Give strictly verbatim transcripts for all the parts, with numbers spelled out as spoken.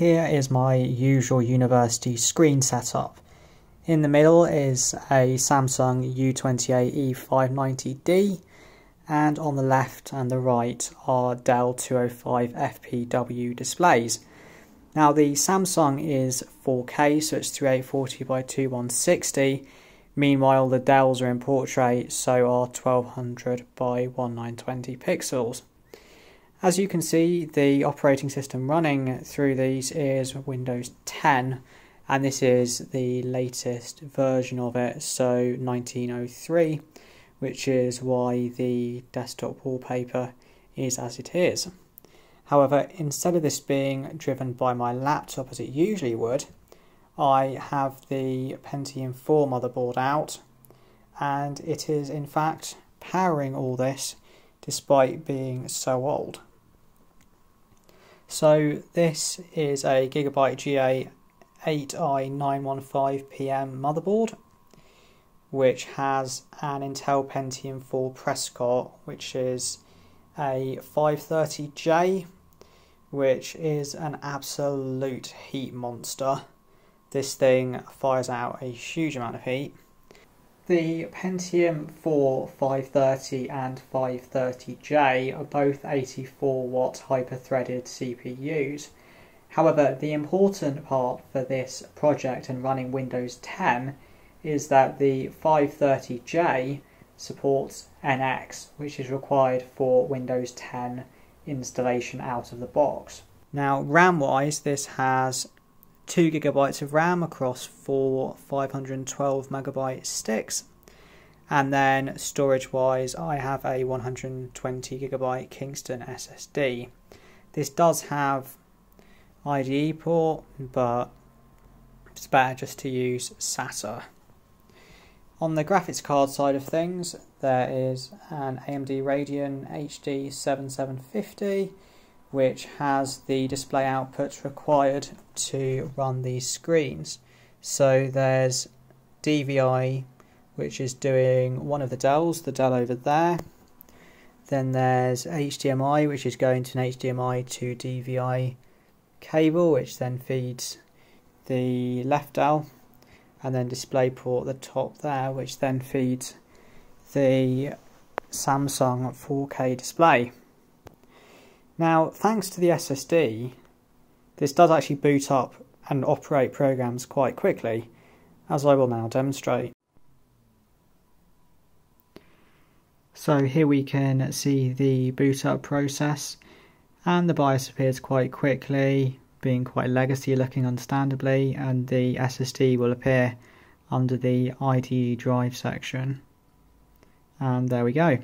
Here is my usual university screen setup. In the middle is a Samsung U twenty-eight E five ninety D, and on the left and the right are Dell two oh five F P W displays. Now the Samsung is four K, so it's thirty-eight forty by twenty-one sixty. Meanwhile, the Dells are in portrait, so are twelve hundred by nineteen twenty pixels. As you can see, the operating system running through these is Windows ten, and this is the latest version of it, so nineteen oh three, which is why the desktop wallpaper is as it is. However, instead of this being driven by my laptop as it usually would, I have the Pentium four motherboard out, and it is in fact powering all this despite being so old. So this is a Gigabyte G A eight i nine fifteen P M motherboard, which has an Intel Pentium four Prescott, which is a five thirty J, which is an absolute heat monster. This thing fires out a huge amount of heat. The Pentium four five thirty and five thirty J are both eighty-four watt hyper-threaded C P Us. However, the important part for this project and running Windows ten is that the five thirty J supports N X, which is required for Windows ten installation out of the box. Now, RAM-wise, this has two gigabytes of RAM across four five hundred twelve megabyte sticks, and then storage wise I have a one hundred twenty gigabyte Kingston S S D. This does have I D E port, but it's better just to use SATA. On the graphics card side of things, there is an A M D Radeon H D seventy-seven fifty, which has the display outputs required to run these screens. So there's D V I, which is doing one of the Dells, the Dell over there. Then there's H D M I, which is going to an H D M I to D V I cable, which then feeds the left Dell. And then DisplayPort, the top there, which then feeds the Samsung four K display. Now, thanks to the S S D, this does actually boot up and operate programs quite quickly, as I will now demonstrate. So here we can see the boot up process, and the BIOS appears quite quickly, being quite legacy looking understandably, and the S S D will appear under the I D E drive section. And there we go.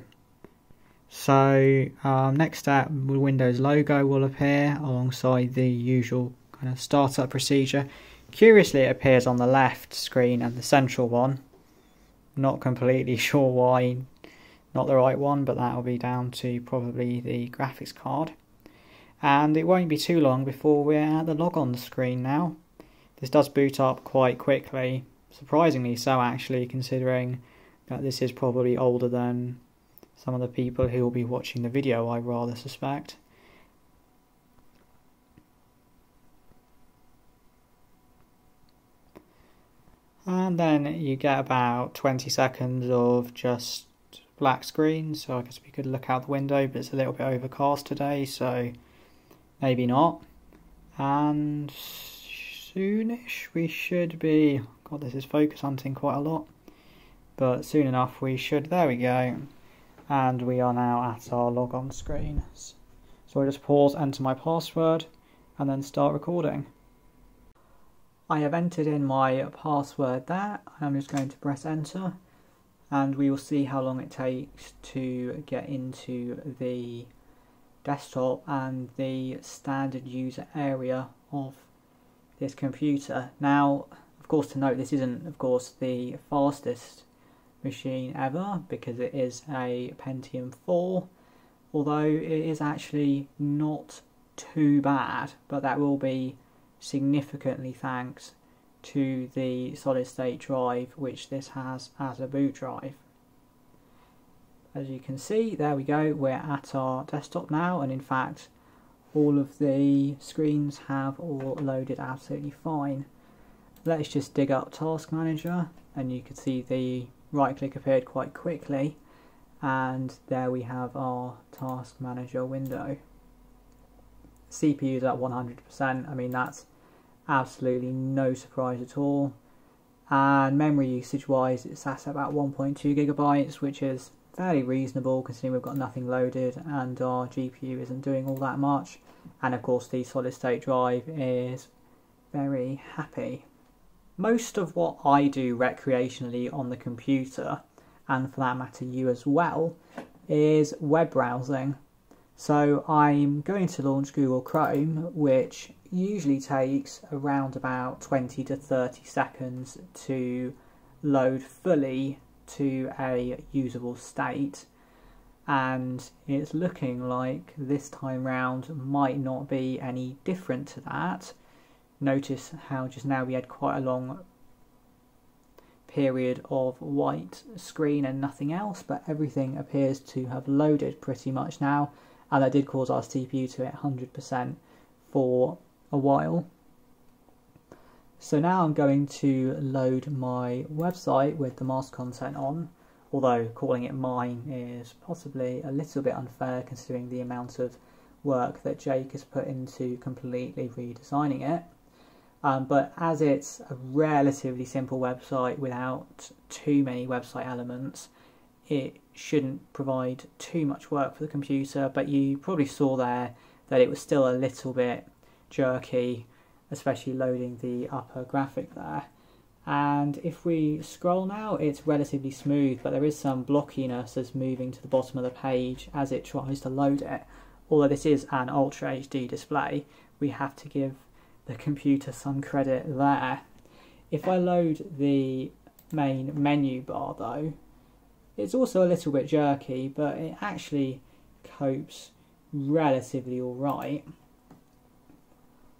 So um, next step, the Windows logo will appear alongside the usual kind of startup procedure. Curiously, it appears on the left screen and the central one. Not completely sure why, not the right one, but that will be down to probably the graphics card. And it won't be too long before we're at the logon screen now. This does boot up quite quickly, surprisingly so actually, considering that this is probably older than some of the people who will be watching the video, I rather suspect. And then you get about twenty seconds of just black screen, so I guess we could look out the window, but it's a little bit overcast today, so maybe not. And soonish we should be, God, this is focus hunting quite a lot, but soon enough we should, there we go. And we are now at our logon screen. So I just pause, enter my password, and then start recording. I have entered in my password there, and I'm just going to press enter, and we will see how long it takes to get into the desktop and the standard user area of this computer. Now, of course, to note, this isn't, of course, the fastest machine ever, because it is a Pentium four, although it is actually not too bad, but that will be significantly thanks to the solid-state drive which this has as a boot drive. As you can see, there we go, we're at our desktop now, and in fact all of the screens have all loaded absolutely fine. Let's just dig up Task Manager, and you can see the right click appeared quite quickly, and there we have our Task Manager window. C P U's at one hundred percent, I mean that's absolutely no surprise at all, and memory usage wise it's at about one point two gigabytes, which is fairly reasonable considering we've got nothing loaded and our G P U isn't doing all that much, and of course the solid state drive is very happy. Most of what I do recreationally on the computer, and for that matter you as well, is web browsing. So I'm going to launch Google Chrome, which usually takes around about twenty to thirty seconds to load fully to a usable state, and it's looking like this time round might not be any different to that. Notice how just now we had quite a long period of white screen and nothing else, but everything appears to have loaded pretty much now, and that did cause our C P U to hit one hundred percent for a while. So now I'm going to load my website with the master content on, although calling it mine is possibly a little bit unfair considering the amount of work that Jake has put into completely redesigning it. Um, but as it's a relatively simple website without too many website elements, it shouldn't provide too much work for the computer, but you probably saw there that it was still a little bit jerky, especially loading the upper graphic there. And if we scroll now, it's relatively smooth, but there is some blockiness as moving to the bottom of the page as it tries to load it. Although this is an Ultra H D display, we have to give the computer some credit there. If I load the main menu bar though, it's also a little bit jerky, but it actually copes relatively alright.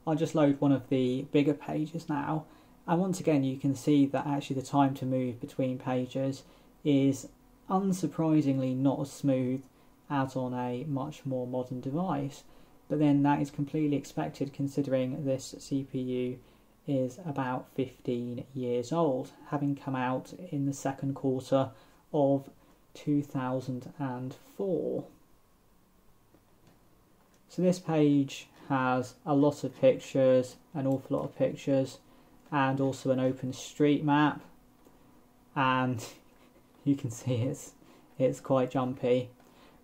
I'll just load one of the bigger pages now, and once again you can see that actually the time to move between pages is unsurprisingly not as smooth as on a much more modern device, but then that is completely expected considering this C P U is about fifteen years old, having come out in the second quarter of two thousand four. So this page has a lot of pictures, an awful lot of pictures, and also an OpenStreetMap, and you can see it's it's quite jumpy,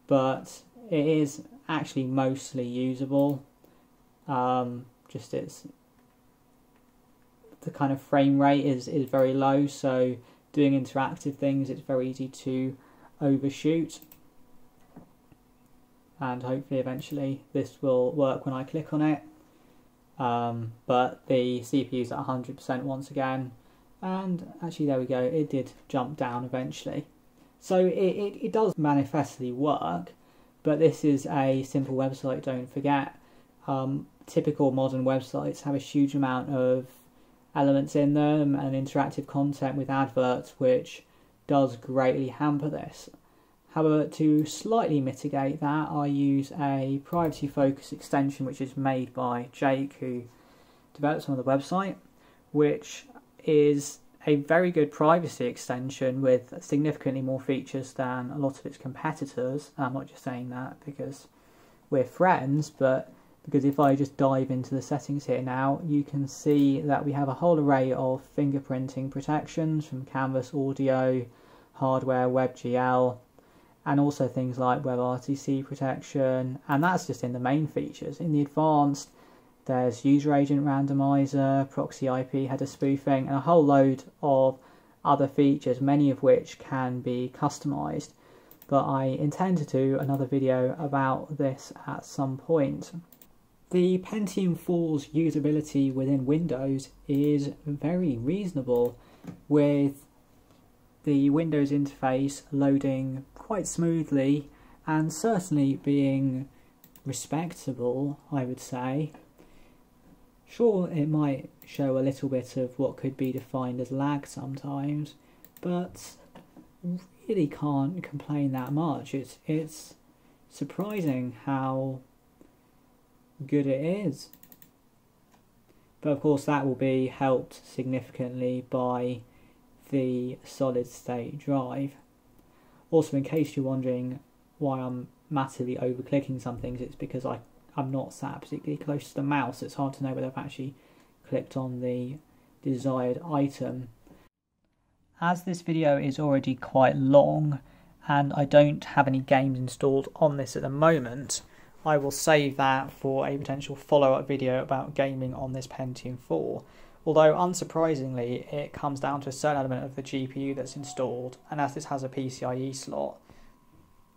but it is actually mostly usable. Um, just it's the kind of frame rate is is very low, so doing interactive things it's very easy to overshoot. And hopefully eventually this will work when I click on it. Um, but the C P U's at one hundred percent once again, and actually there we go, it did jump down eventually. So it, it, it does manifestly work, but this is a simple website, don't forget. Um, typical modern websites have a huge amount of elements in them and interactive content with adverts, which does greatly hamper this. However, to slightly mitigate that, I use a privacy focus extension which is made by Jake, who developed some of the website, which is a very good privacy extension with significantly more features than a lot of its competitors. I'm not just saying that because we're friends, but because if I just dive into the settings here now, you can see that we have a whole array of fingerprinting protections from Canvas, audio, hardware, WebGL, and also things like WebRTC protection, and that's just in the main features. In the advanced, there's user agent randomizer, proxy I P header spoofing, and a whole load of other features, many of which can be customized. But I intend to do another video about this at some point. The Pentium four's usability within Windows is very reasonable, with the Windows interface loading quite smoothly and certainly being respectable, I would say. Sure, it might show a little bit of what could be defined as lag sometimes, but really can't complain that much. It's, it's surprising how good it is. But of course that will be helped significantly by the solid state drive. Also, in case you're wondering why I'm massively over clicking some things, it's because I, I'm not sat particularly close to the mouse. It's hard to know whether I've actually clicked on the desired item. As this video is already quite long and I don't have any games installed on this at the moment, I will save that for a potential follow-up video about gaming on this Pentium four. Although, unsurprisingly, it comes down to a certain element of the G P U that's installed, and as this has a P C I E slot,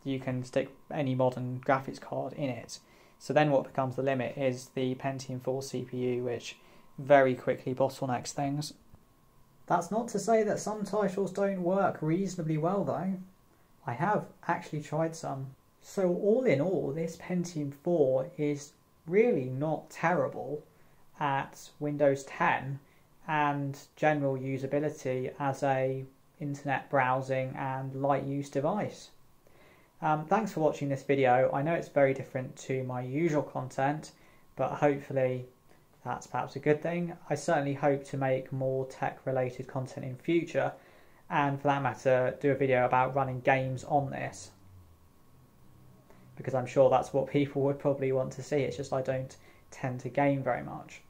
you can stick any modern graphics card in it. So then what becomes the limit is the Pentium four C P U, which very quickly bottlenecks things. That's not to say that some titles don't work reasonably well though. I have actually tried some. So all in all, this Pentium four is really not terrible at Windows ten and general usability as a internet browsing and light use device. Um, thanks for watching this video. I know it's very different to my usual content, but hopefully that's perhaps a good thing. I certainly hope to make more tech related content in future, and for that matter do a video about running games on this, because I'm sure that's what people would probably want to see. It's just I don't tend to game very much.